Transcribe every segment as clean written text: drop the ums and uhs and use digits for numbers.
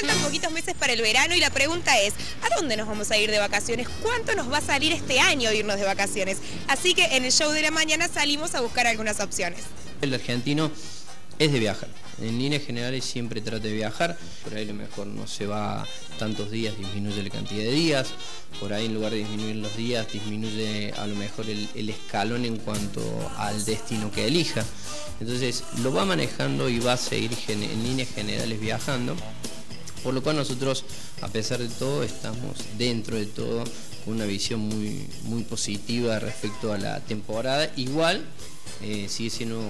Faltan poquitos meses para el verano y la pregunta es, ¿a dónde nos vamos a ir de vacaciones? ¿Cuánto nos va a salir este año irnos de vacaciones? Así que en el show de la mañana salimos a buscar algunas opciones. El argentino es de viajar. En líneas generales siempre trata de viajar. Por ahí lo mejor no se va tantos días, disminuye la cantidad de días. Por ahí en lugar de disminuir los días, disminuye a lo mejor el escalón en cuanto al destino que elija. Entonces lo va manejando y va a seguir en líneas generales viajando. Por lo cual nosotros, a pesar de todo, estamos dentro de todo con una visión muy, muy positiva respecto a la temporada. Igual sigue siendo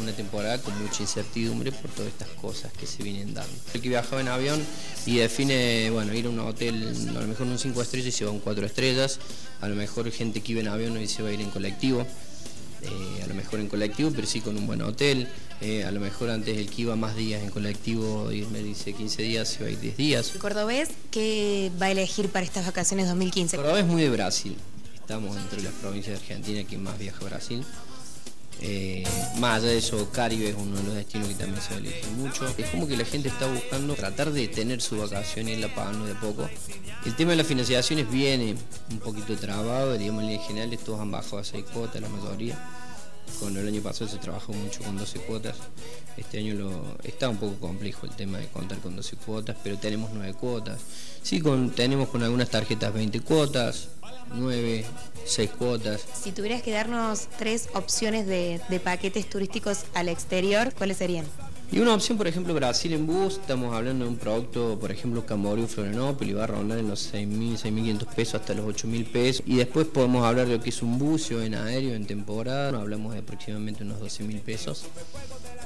una temporada con mucha incertidumbre por todas estas cosas que se vienen dando. El que viajaba en avión y define, bueno, ir a un hotel, a lo mejor un 5 estrellas y se va a un 4 estrellas, a lo mejor gente que iba en avión y se va a ir en colectivo, a lo mejor en colectivo pero sí con un buen hotel, a lo mejor antes el que iba más días en colectivo y me dice 15 días, se va a ir 10 días. ¿El cordobés qué va a elegir para estas vacaciones 2015? El cordobés muy de Brasil, estamos entre las provincias de Argentina que más viaja a Brasil. Más allá de eso, Caribe es uno de los destinos que también se elige mucho. Es como que la gente está buscando tratar de tener su vacación y irla pagando de poco. El tema de las financiaciones viene un poquito trabado, digamos, en líneas generales todos han bajado a 6 cuotas, la mayoría. Con el año pasado se trabajó mucho con 12 cuotas. Este año está un poco complejo el tema de contar con 12 cuotas, pero tenemos 9 cuotas. Sí, tenemos con algunas tarjetas 20 cuotas, 9, 6 cuotas. Si tuvieras que darnos 3 opciones de paquetes turísticos al exterior, ¿cuáles serían? Y una opción, por ejemplo, Brasil en bus, estamos hablando de un producto, por ejemplo, Camboriú, Florianópolis, va a rondar en los 6.000, 6.500 pesos hasta los 8.000 pesos. Y después podemos hablar de lo que es un buceo en aéreo, en temporada, hablamos de aproximadamente unos 12.000 pesos.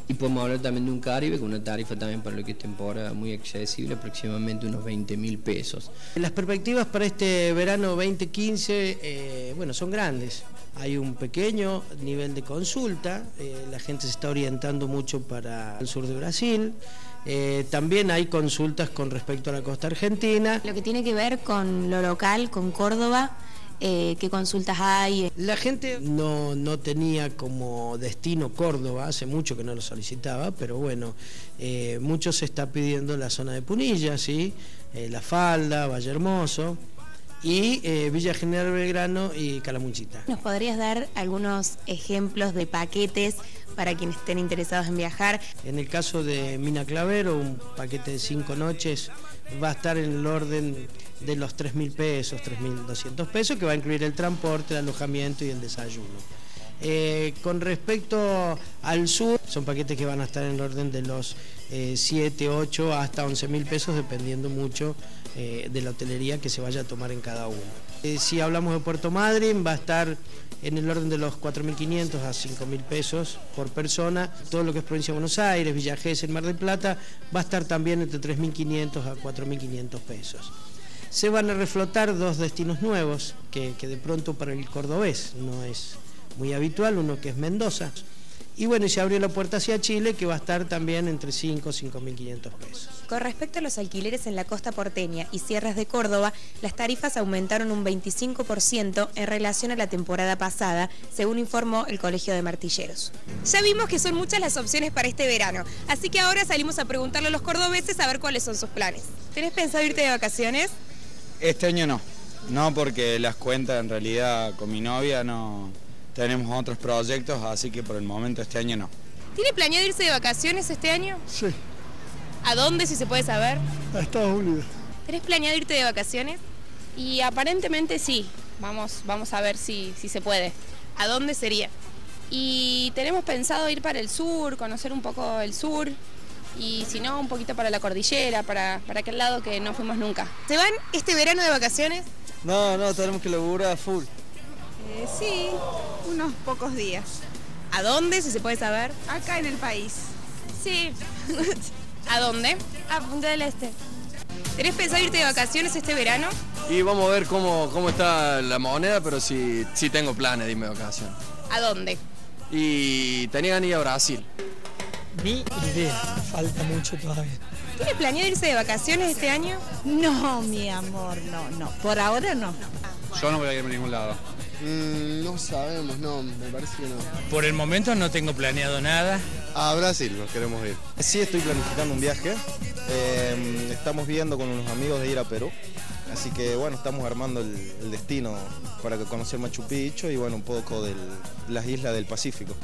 Y podemos hablar también de un Caribe, con una tarifa también para lo que es temporada muy accesible, aproximadamente unos 20.000 pesos. Las perspectivas para este verano 2015, bueno, son grandes. Hay un pequeño nivel de consulta, la gente se está orientando mucho para el sur de Brasil, también hay consultas con respecto a la costa argentina. Lo que tiene que ver con lo local, con Córdoba, ¿qué consultas hay? La gente no tenía como destino Córdoba, hace mucho que no lo solicitaba, pero bueno, mucho se está pidiendo la zona de Punilla, ¿sí? La Falda, Vallehermoso. Y Villa General Belgrano y Calamunchita. ¿Nos podrías dar algunos ejemplos de paquetes para quienes estén interesados en viajar? En el caso de Mina Clavero, un paquete de 5 noches va a estar en el orden de los 3.000 pesos, 3.200 pesos, que va a incluir el transporte, el alojamiento y el desayuno. Con respecto al sur, son paquetes que van a estar en el orden de los 7, 8 hasta 11.000 pesos, dependiendo mucho de la hotelería que se vaya a tomar en cada uno. Si hablamos de Puerto Madryn, va a estar en el orden de los 4.500 a 5.000 pesos por persona. Todo lo que es provincia de Buenos Aires, Villagés, el Mar del Plata, va a estar también entre 3.500 a 4.500 pesos. Se van a reflotar 2 destinos nuevos, que de pronto para el cordobés no es muy habitual, uno que es Mendoza. Y bueno, y se abrió la puerta hacia Chile, que va a estar también entre 5 y 5.500 pesos. Con respecto a los alquileres en la costa porteña y sierras de Córdoba, las tarifas aumentaron un 25% en relación a la temporada pasada, según informó el Colegio de Martilleros. Ya vimos que son muchas las opciones para este verano, así que ahora salimos a preguntarle a los cordobeses a ver cuáles son sus planes. ¿Tenés pensado irte de vacaciones? Este año no, porque las cuentas en realidad con mi novia no... Tenemos otros proyectos, así que por el momento este año no. ¿Tiene planeado irse de vacaciones este año? Sí. ¿A dónde, si se puede saber? A Estados Unidos. ¿Tenés planeado irte de vacaciones? Y aparentemente sí. Vamos a ver si se puede. ¿A dónde sería? Y tenemos pensado ir para el sur, conocer un poco el sur. Y si no, un poquito para la cordillera, para aquel lado que no fuimos nunca. ¿Se van este verano de vacaciones? No, tenemos que laburar a full. Sí, unos pocos días. ¿A dónde, si se puede saber? Acá en el país. Sí. ¿A dónde? A Punta del Este. ¿Tenés pensado irte de vacaciones este verano? Y vamos a ver cómo está la moneda, pero sí tengo planes de irme de vacaciones. ¿A dónde? Y tenía ganas de ir a Brasil. Ni idea, falta mucho todavía. ¿Tienes planeado irse de vacaciones este año? No, mi amor, no. Por ahora no. Yo no voy a irme a ningún lado. No sabemos, me parece que no. Por el momento no tengo planeado nada. A Brasil nos queremos ir. Sí, estoy planificando un viaje. Estamos viendo con unos amigos de ir a Perú. Así que bueno, estamos armando el destino para conocer Machu Picchu y bueno, un poco de las islas del Pacífico.